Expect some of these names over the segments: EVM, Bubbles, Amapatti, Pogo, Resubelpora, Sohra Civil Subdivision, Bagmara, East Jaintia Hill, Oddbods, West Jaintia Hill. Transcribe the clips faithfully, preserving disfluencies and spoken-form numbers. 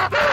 Huh. Huh.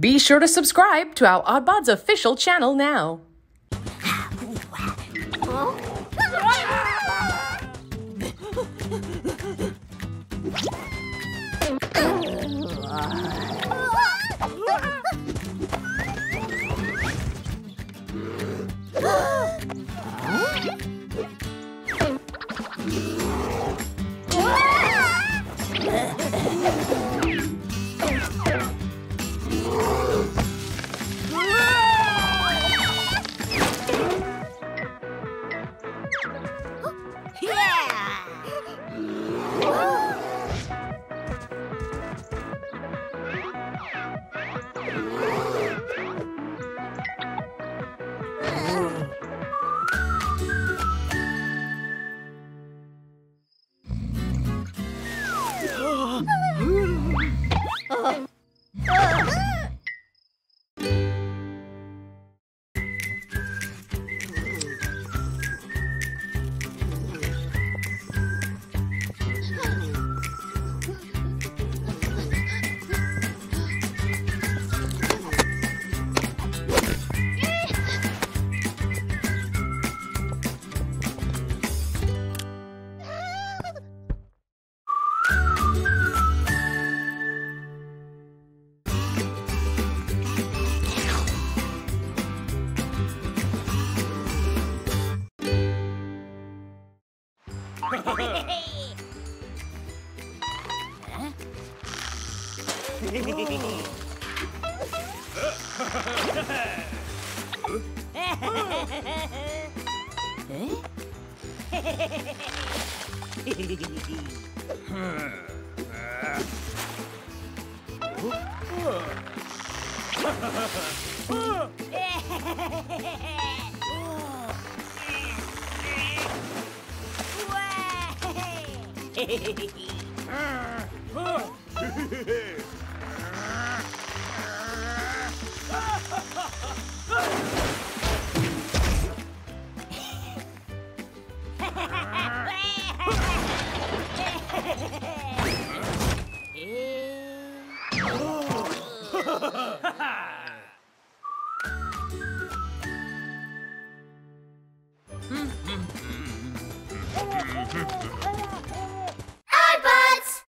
Be sure to subscribe to our Oddbods official channel now. Oddbods!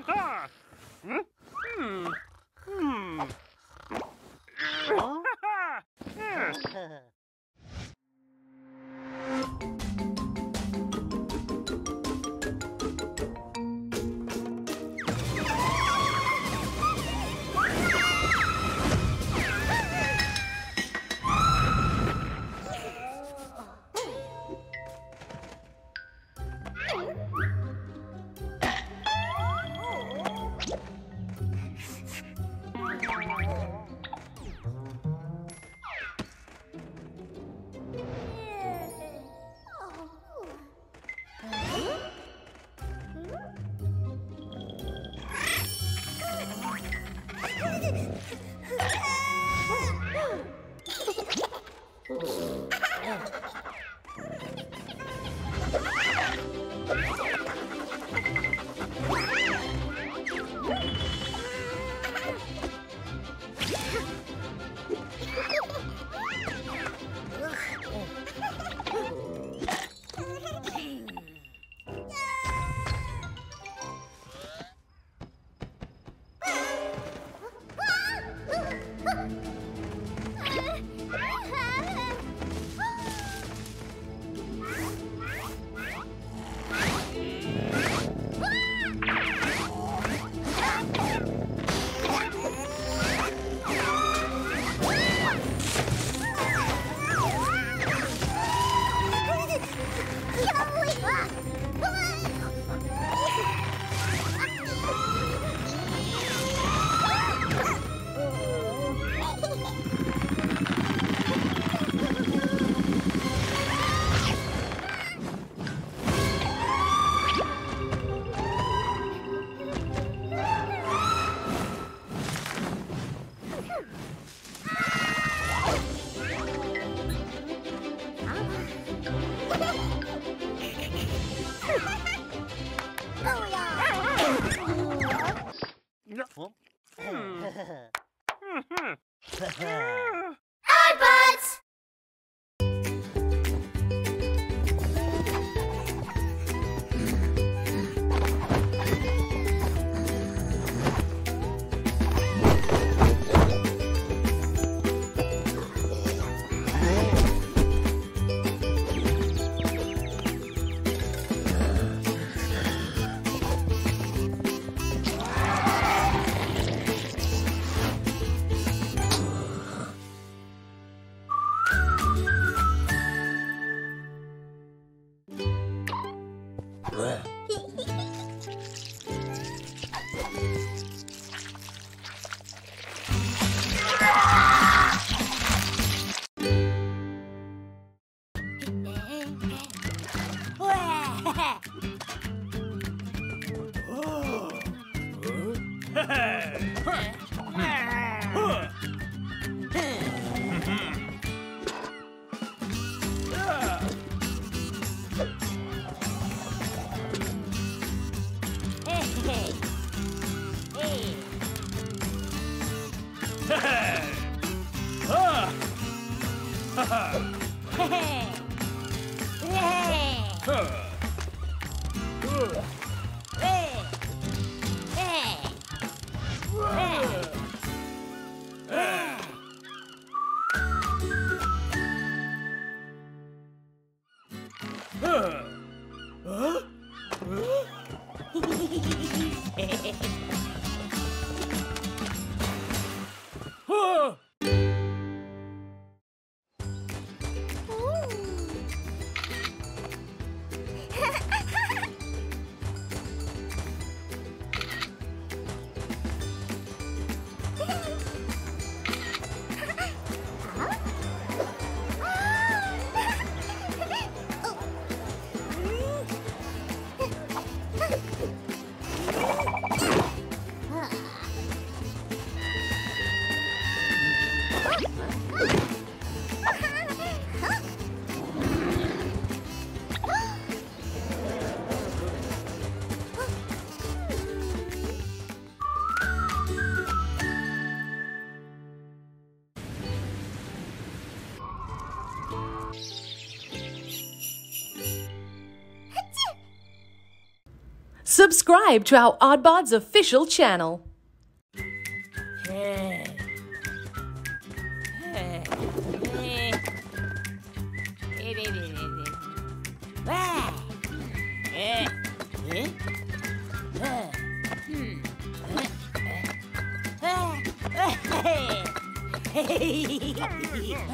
Oddbods! Oh! Subscribe to our Oddbods official channel. Hey. Hey. Hey. Hey. Hey. Hey. Oddbods!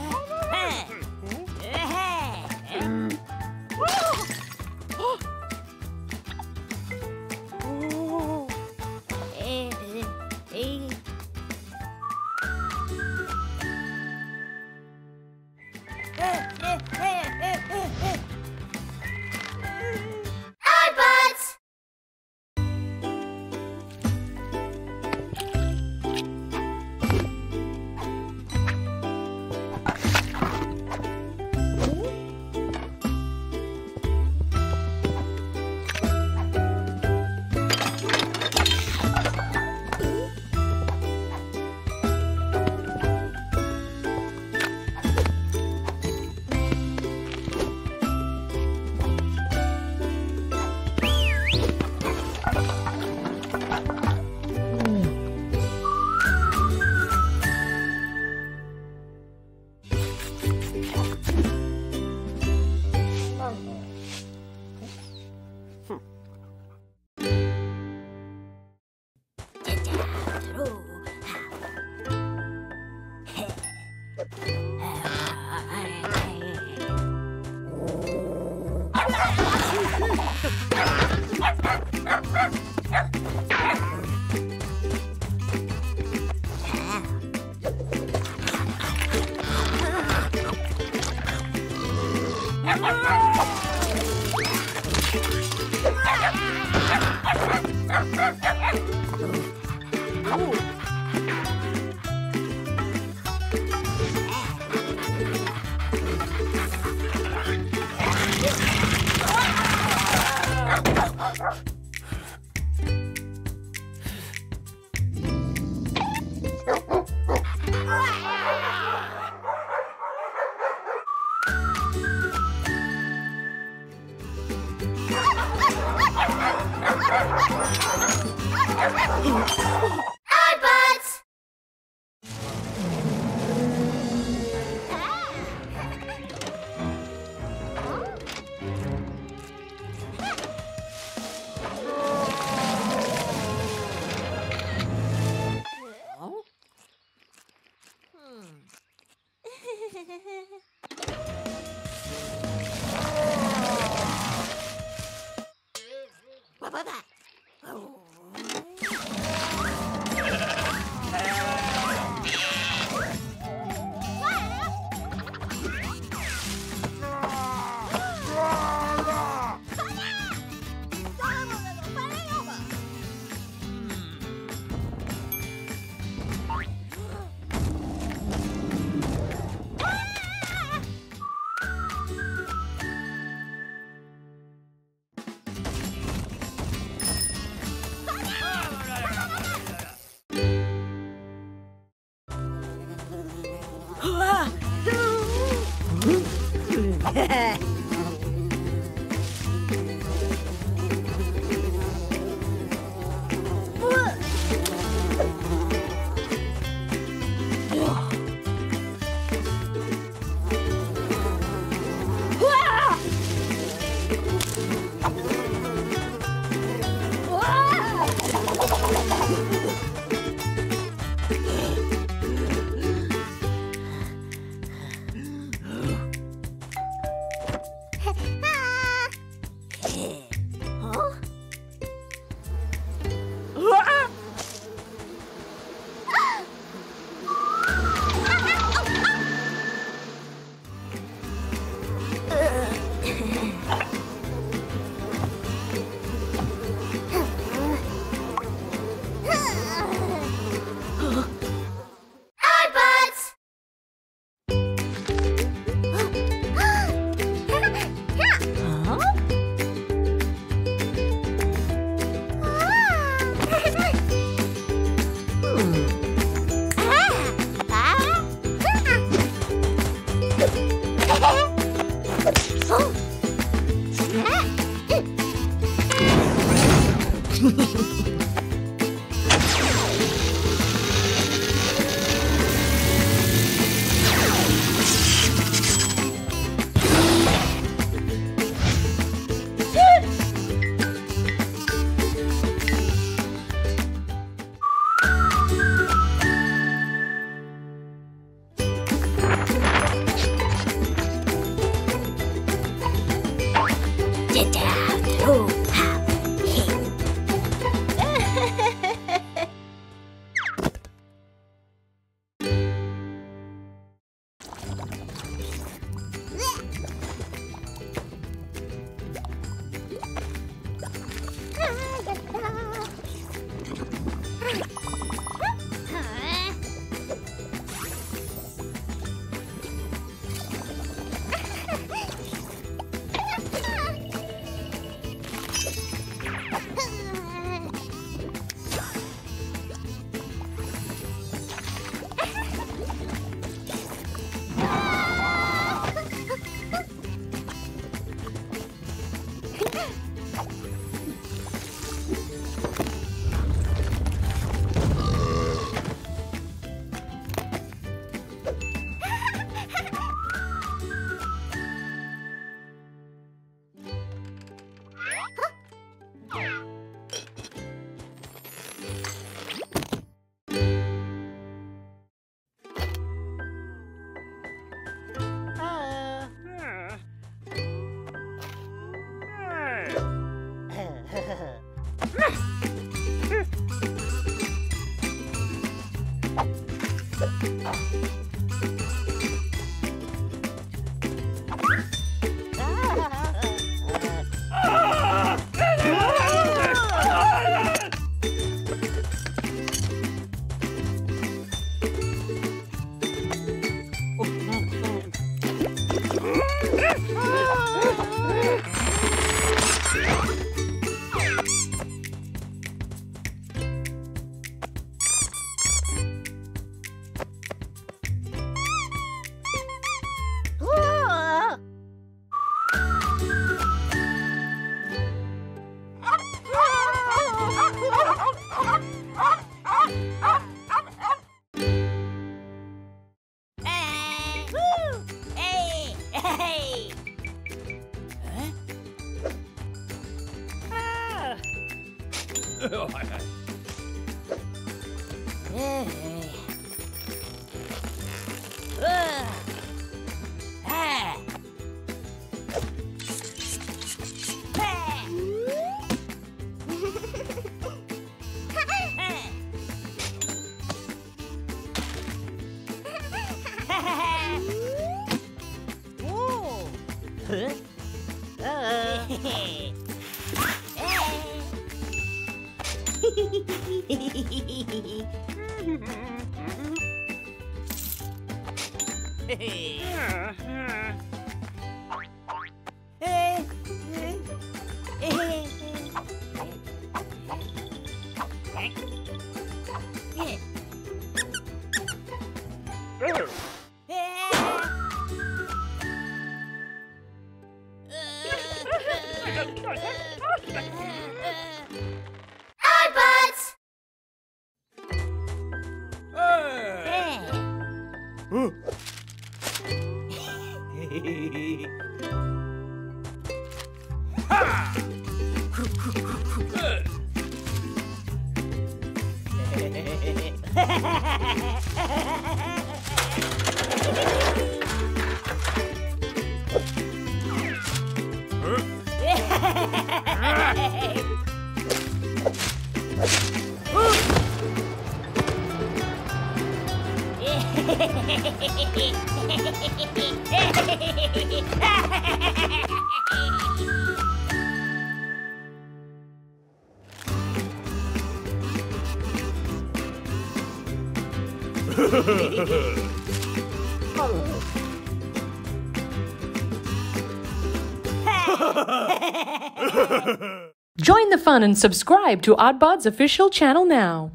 Join the fun and subscribe to Oddbods' official channel now.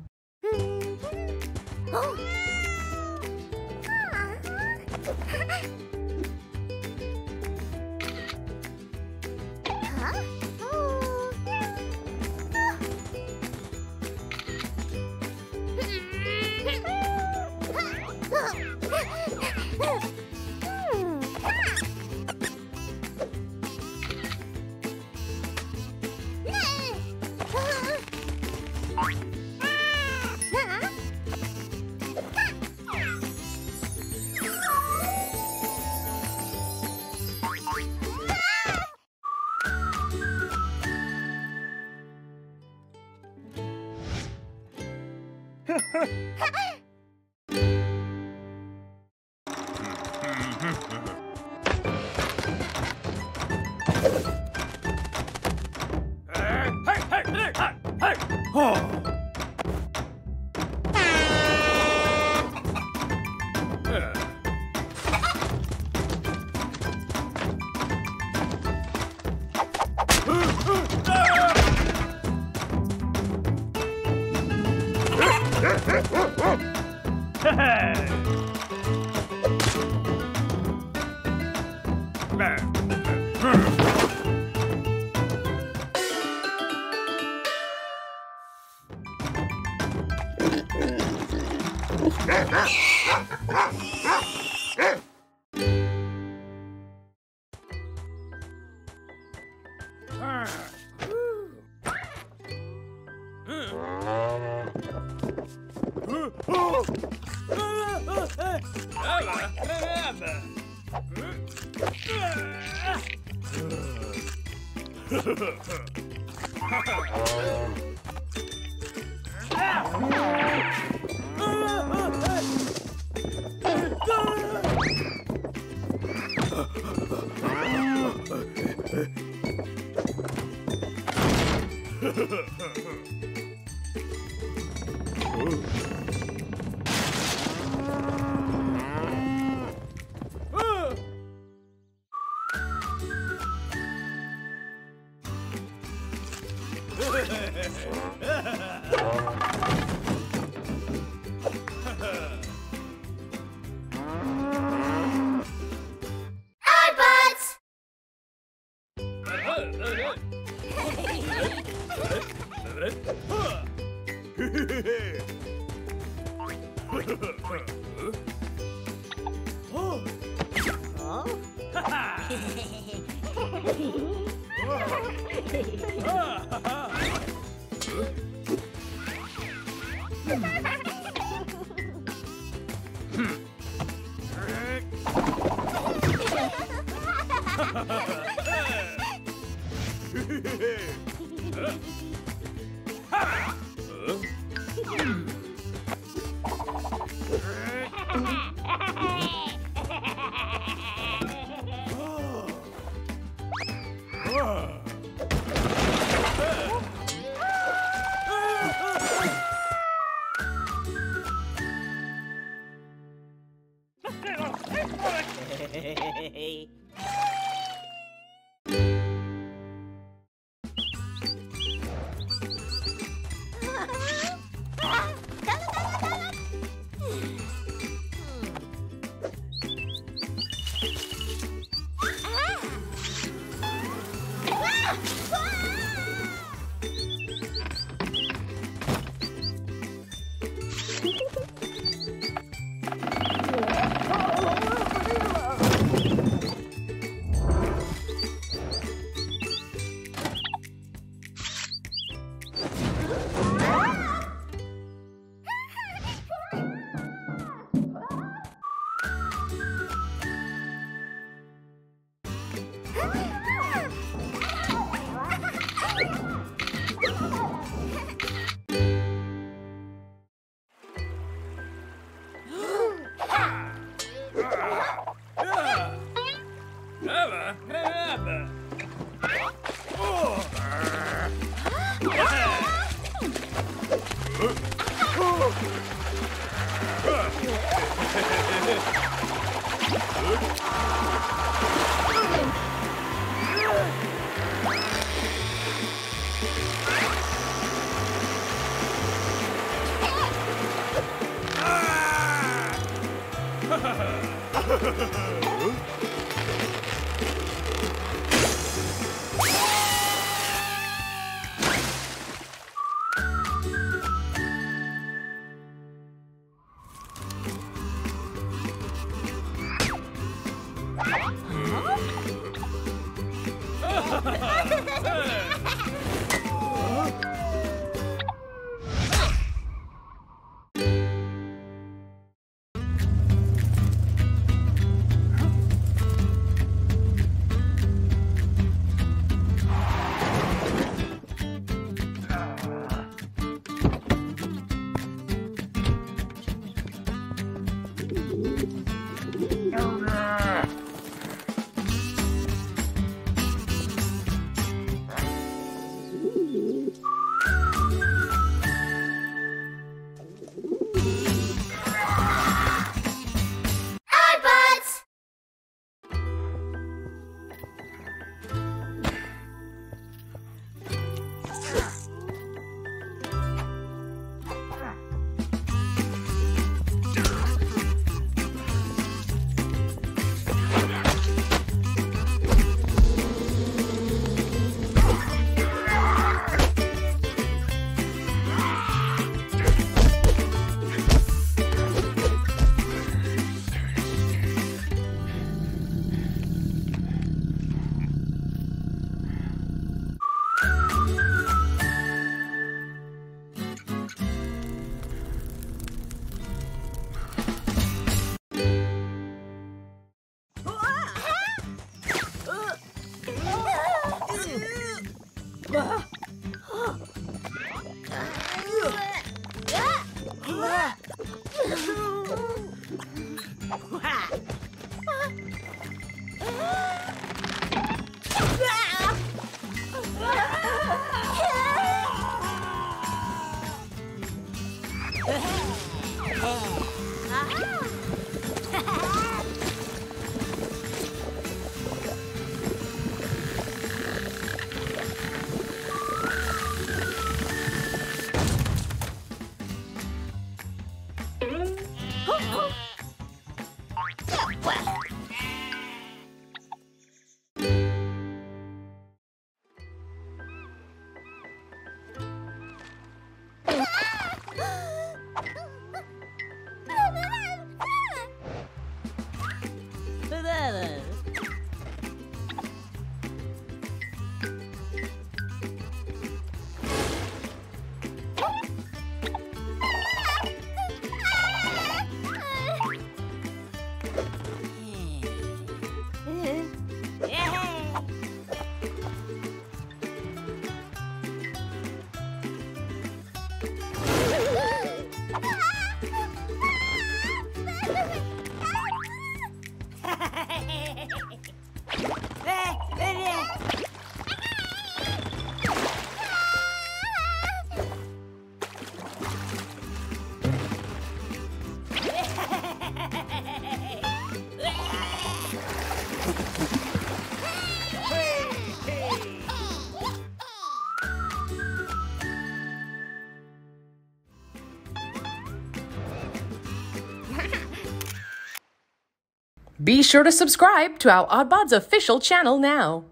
Be sure to subscribe to our Oddbods official channel now.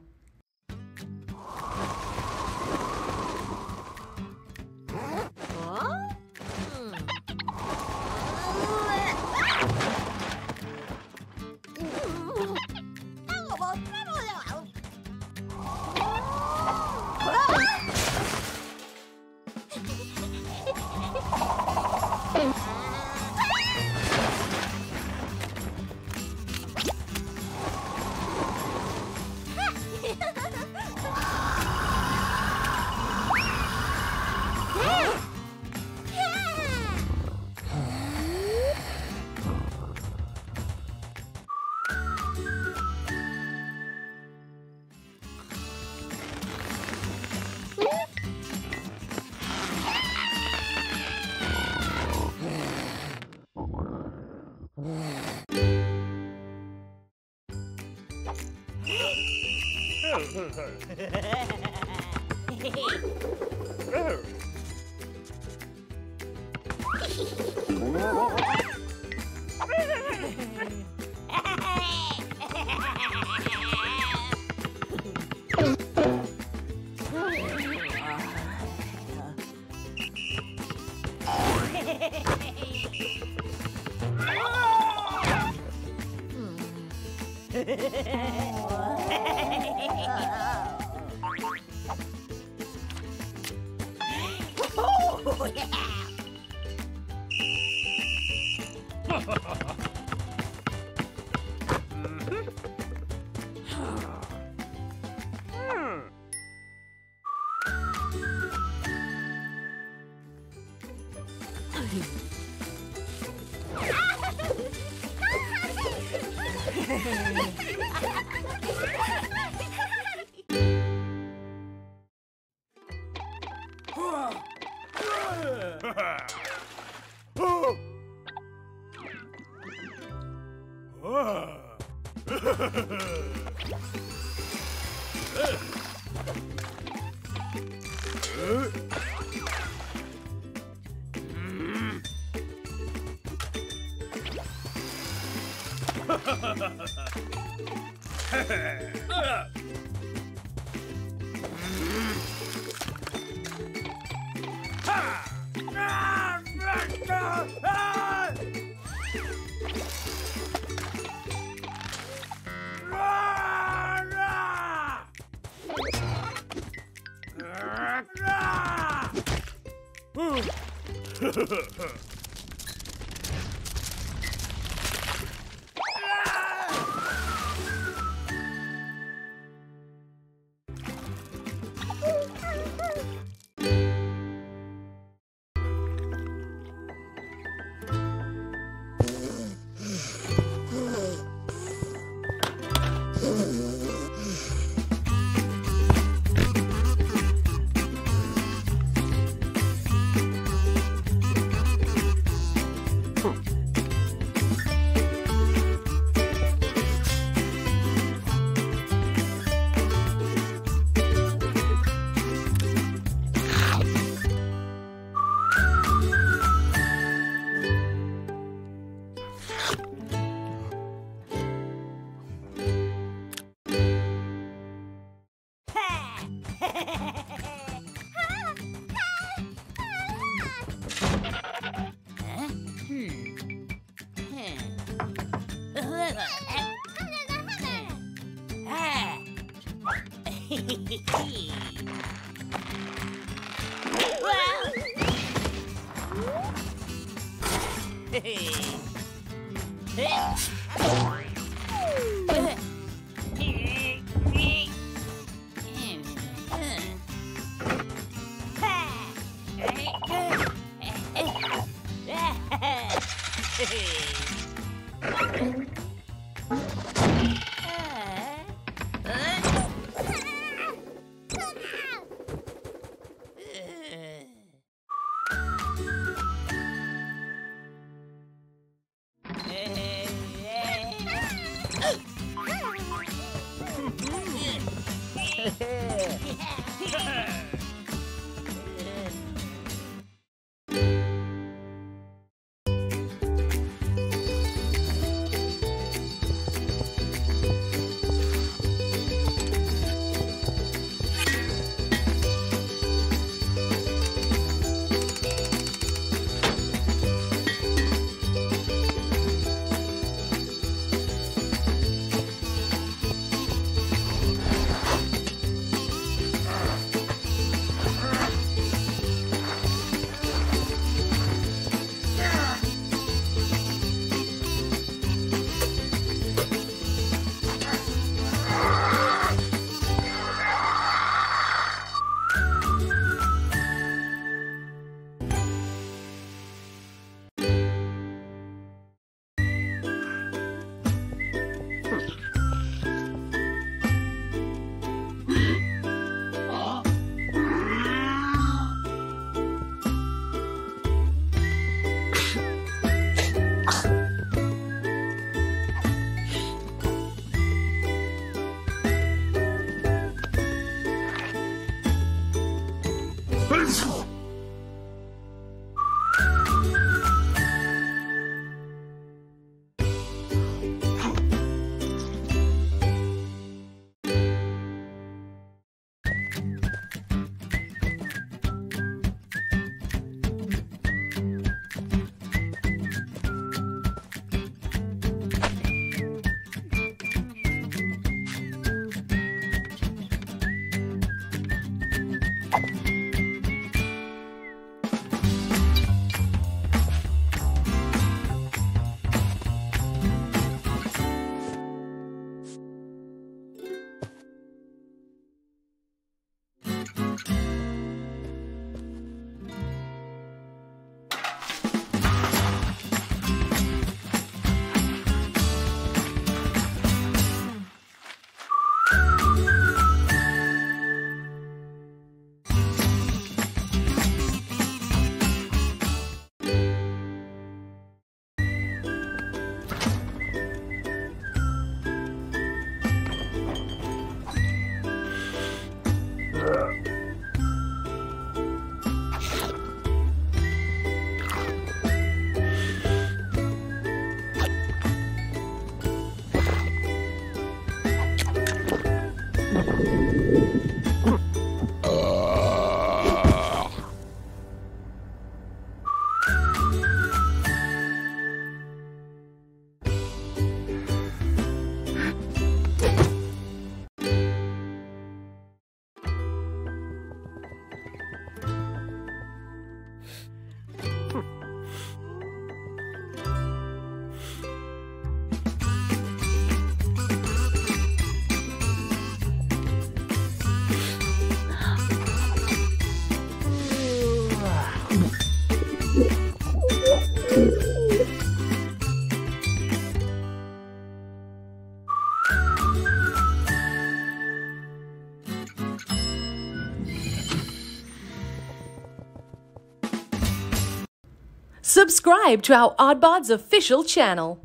Subscribe to our Oddbods official channel.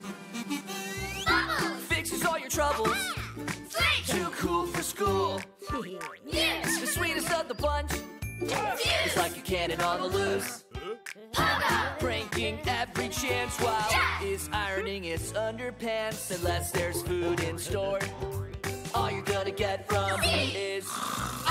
Bubbles. Fixes all your troubles. Flakes. Too cool for school. It's the sweetest of the bunch. It's like a cannon on the loose. Pogo. Pranking every chance while yeah. Is ironing its underpants. Unless there's food in store, all you're gonna get from me is